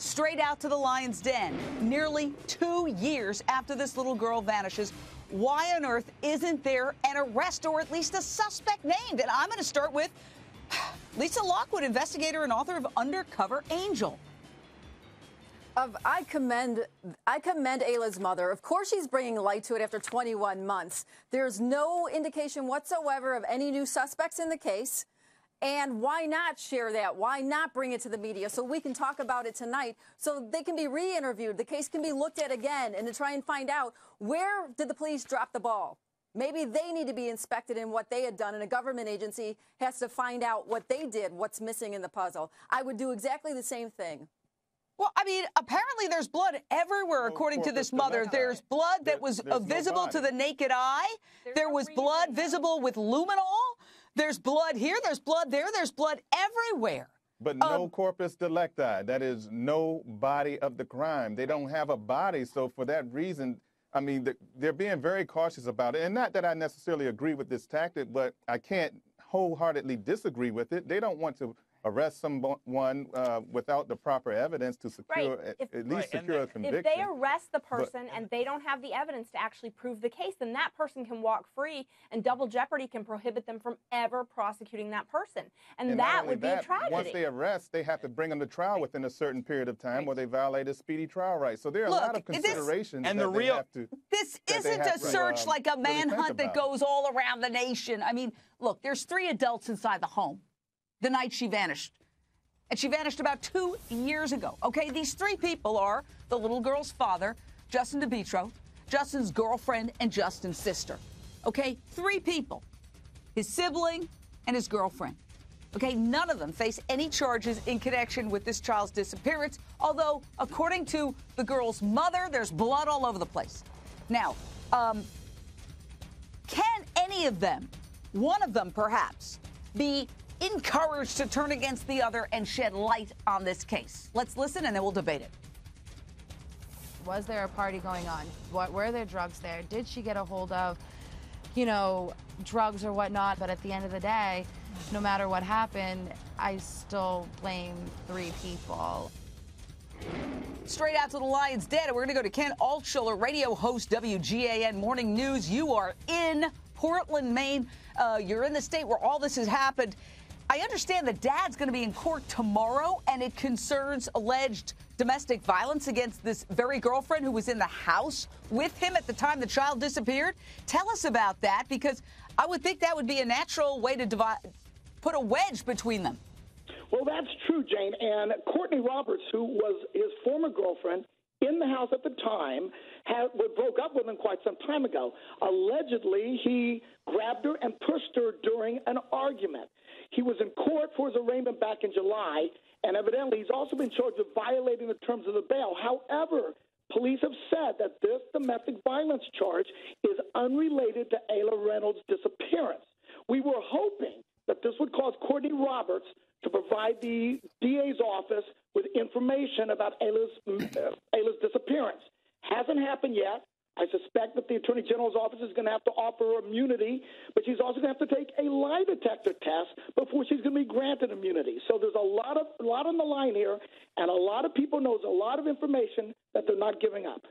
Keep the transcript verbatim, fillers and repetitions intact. straight out to the lion's den, nearly two years after this little girl vanishes. Why on earth isn't there an arrest or at least a suspect named? And I'm going to start with Lisa Lockwood, investigator and author of Undercover Angel. Of, I commend I commend Ayla's mother. Of course she's bringing light to it after twenty-one months. There's no indication whatsoever of any new suspects in the case. And why not share that? Why not bring it to the media so we can talk about it tonight, so they can be re-interviewed, the case can be looked at again, and to try and find out, where did the police drop the ball? Maybe they need to be inspected in what they had done, and a government agency has to find out what they did, what's missing in the puzzle. I would do exactly the same thing. Well, I mean, apparently there's blood everywhere, according to this mother. There's blood that was visible to the naked eye. There was blood visible with luminol. There's blood here, there's blood there, there's blood everywhere. But no um, corpus delicti. That is no body of the crime. They don't have a body. So for that reason, I mean, they're being very cautious about it. And not that I necessarily agree with this tactic, but I can't wholeheartedly disagree with it. They don't want to arrest someone uh, without the proper evidence to secure, right. if, at least right. secure then, a conviction. If they arrest the person but, and they don't have the evidence to actually prove the case, then that person can walk free, and double jeopardy can prohibit them from ever prosecuting that person. And, and that would that, be a tragedy. Once they arrest, they have to bring them to trial right. within a certain period of time right. or they violated speedy trial rights. So there are Look, a lot of considerations this, and that the real, they have to... This isn't a search to, um, like a manhunt really that goes all around the nation. I mean, look, there's three adults inside the home the night she vanished. And she vanished about two years ago. Okay, these three people are the little girl's father, Justin DeBitro, Justin's girlfriend, and Justin's sister. Okay, three people, his sibling and his girlfriend. Okay, none of them face any charges in connection with this child's disappearance, although, according to the girl's mother, there's blood all over the place. Now, um, can any of them, one of them perhaps, be encouraged to turn against the other and shed light on this case? Let's listen, and then we'll debate it. Was there a party going on? What were there drugs there? Did she get a hold of, you know, drugs or whatnot? But at the end of the day, no matter what happened, I still blame three people. Straight out to the lion's den, and we're going to go to Ken Altshuler, radio host, W G A N Morning News. You are in Portland, Maine. Uh, you're in the state where all this has happened. I understand the dad's going to be in court tomorrow, and it concerns alleged domestic violence against this very girlfriend who was in the house with him at the time the child disappeared. Tell us about that, because I would think that would be a natural way to divide, put a wedge between them. Well, that's true, Jane. And Courtney Roberts, who was his former girlfriend in the house at the time, had, broke up with him quite some time ago. Allegedly, he grabbed her and pushed her during an argument. He was in court for his arraignment back in July, and evidently he's also been charged with violating the terms of the bail. However, police have said that this domestic violence charge is unrelated to Ayla Reynolds' disappearance. We were hoping that this would cause Courtney Roberts to provide the D A's office with information about Ayla's, uh, Ayla's disappearance. Hasn't happened yet. I suspect that the Attorney General's office is going to have to offer immunity, but she's also going to have to take a lie detector test before she's going to be granted immunity. So there's a lot of lot on the line here, and a lot of people knows a lot of information that they're not giving up.